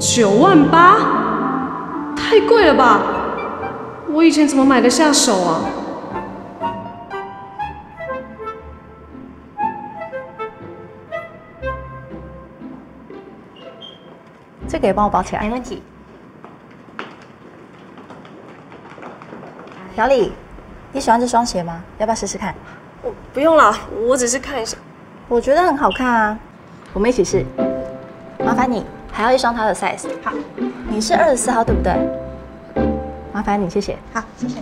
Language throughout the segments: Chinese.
9万8，太贵了吧？我以前怎么买得下手啊？这个也帮我包起来，没问题。小李，你喜欢这双鞋吗？要不要试试看？我不用了，我只是看一下。我觉得很好看啊，我们一起试。麻烦你，还要一双它的 size。好，你是24号对不对？麻烦你，谢谢。好，谢谢。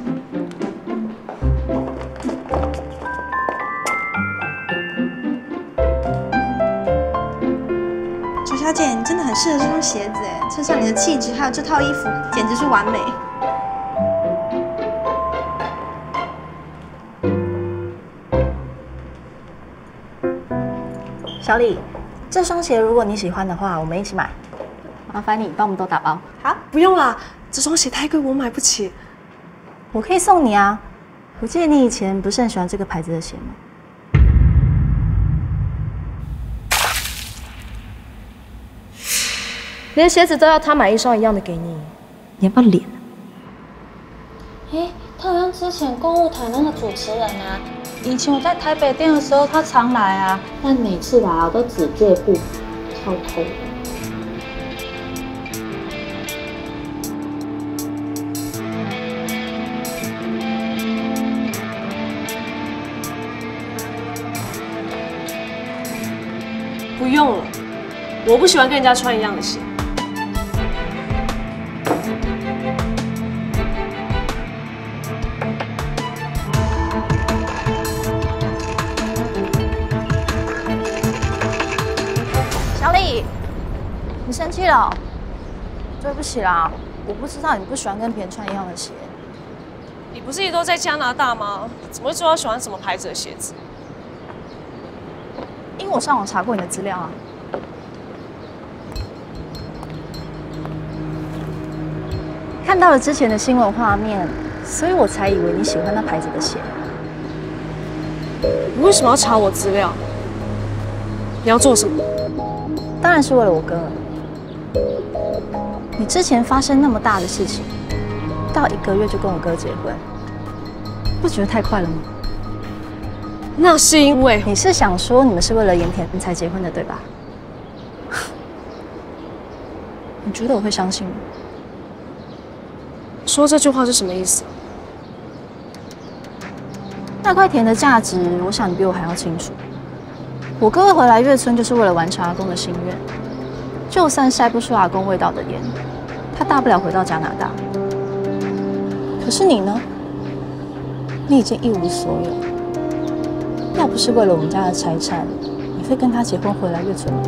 周小姐，你真的很适合这双鞋子哎，衬上你的气质，还有这套衣服，简直是完美。 小李，这双鞋如果你喜欢的话，我们一起买。麻烦你帮我们都打包。好，不用啦，这双鞋太贵，我买不起。我可以送你啊。我记得你以前不是很喜欢这个牌子的鞋吗？连鞋子都要他买一双一样的给你，你要不要脸？哎，他好像之前购物台那个主持人啊。 以前我在台北店的时候，他常来啊，但每次来我都只借不超偷。不用了，我不喜欢跟人家穿一样的鞋。 你生气了？对不起啦，我不知道你不喜欢跟别人穿一样的鞋。你不是一直都在加拿大吗？怎么会知道喜欢什么牌子的鞋子？因为我上网查过你的资料啊。看到了之前的新闻画面，所以我才以为你喜欢那牌子的鞋。你为什么要查我资料？你要做什么？当然是为了我哥。 你之前发生那么大的事情，不到1个月就跟我哥结婚，不觉得太快了吗？那是因为你是想说你们是为了盐田才结婚的，对吧？你觉得我会相信吗？说这句话是什么意思？那块田的价值，我想你比我还要清楚。我哥回来月村就是为了完成阿公的心愿。 就算晒不出阿公味道的烟，他大不了回到加拿大。可是你呢？你已经一无所有。要不是为了我们家的财产，你会跟他结婚回来月村吗？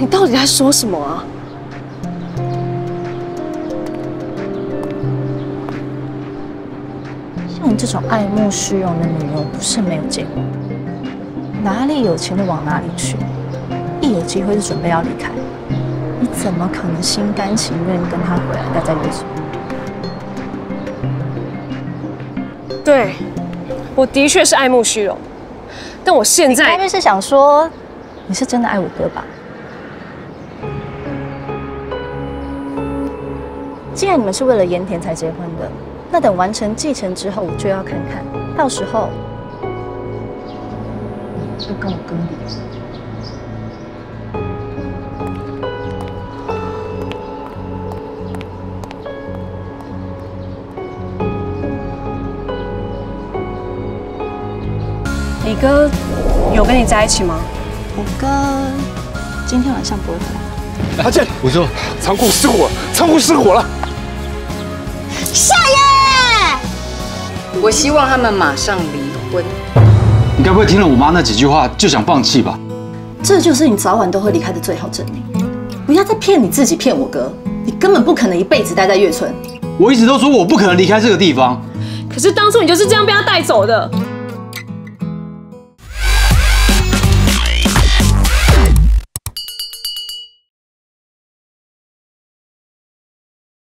你到底在说什么啊？像你这种爱慕虚荣的女人，不是没有见过。哪里有钱就往哪里去。 一有机会就准备要离开，你怎么可能心甘情愿跟他回来待在月村？对，我的确是爱慕虚荣，但我现在……你该不是想说，你是真的爱我哥吧？既然你们是为了盐田才结婚的，那等完成继承之后，我就要看看，到时候你就跟我哥离婚。 你哥有跟你在一起吗？我哥今天晚上不会回来。阿健，我说仓库失火，仓库失火了！少爷，我希望他们马上离婚。你该不会听了我妈那几句话就想放弃吧？这就是你早晚都会离开的最好证明。不要再骗你自己，骗我哥，你根本不可能一辈子待在月村。我一直都说我不可能离开这个地方，可是当初你就是这样被他带走的。